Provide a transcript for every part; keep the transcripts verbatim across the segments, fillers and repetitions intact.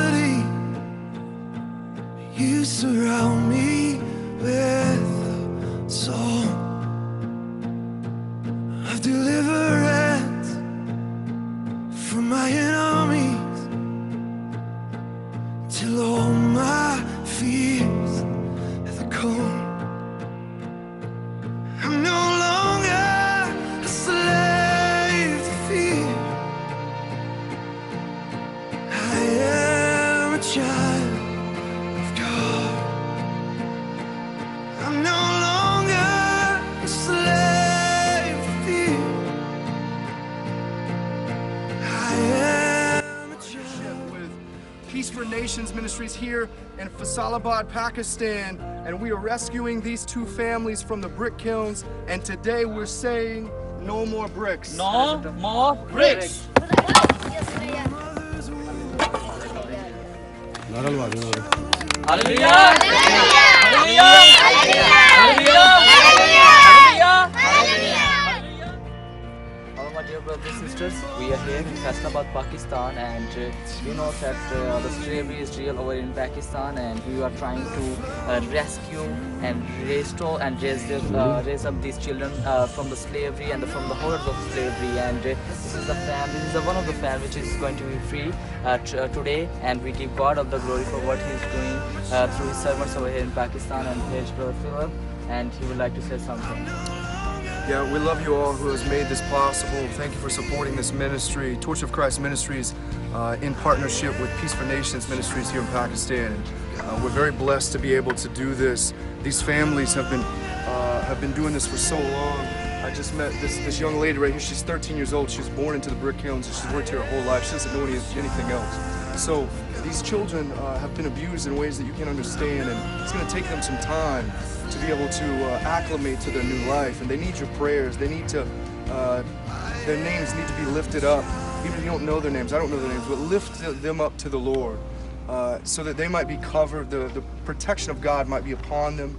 humility. You surround me with a song of deliverance from my enemies, till all my fears have gone. I'm no longer a slave to fear. I am a child. Peace for Nations Ministries here in Faisalabad, Pakistan, and we are rescuing these two families from the brick kilns, and today we're saying no more bricks. No more bricks. Brothers and sisters, we are here in Faisalabad, Pakistan, and uh, we know that uh, the slavery is real over in Pakistan, and we are trying to uh, rescue and restore and raise, uh, raise up these children uh, from the slavery and the, from the horrors of slavery. And uh, this is the family, this is the one of the family which is going to be free uh, uh, today, and we give God all the glory for what He is doing uh, through His servants over here in Pakistan. And here's Brother Philip, and he would like to say something. Yeah, we love you all who has made this possible. Thank you for supporting this ministry, Torch of Christ Ministries, uh, in partnership with Peace for Nations Ministries here in Pakistan. Uh, we're very blessed to be able to do this. These families have been uh, have been doing this for so long. I just met this this young lady right here. She's thirteen years old. She was born into the brick kilns, and she's worked here her whole life. She doesn't know any, anything else. So these children uh, have been abused in ways that you can't understand, and it's going to take them some time to be able to uh, acclimate to their new life, and they need your prayers. They need to, uh, their names need to be lifted up. Even if you don't know their names, I don't know their names, but lift them up to the Lord uh, so that they might be covered, the, the protection of God might be upon them,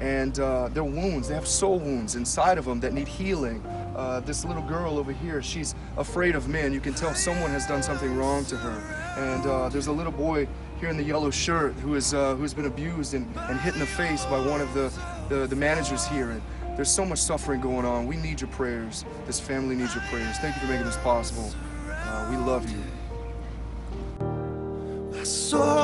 and uh, their wounds, they have soul wounds inside of them that need healing. Uh, this little girl over here, she's afraid of men. You can tell someone has done something wrong to her. And uh, there's a little boy here in the yellow shirt who is uh, who's been abused and, and hit in the face by one of the, the, the managers here. And there's so much suffering going on. We need your prayers. This family needs your prayers. Thank you for making this possible. Uh, we love you.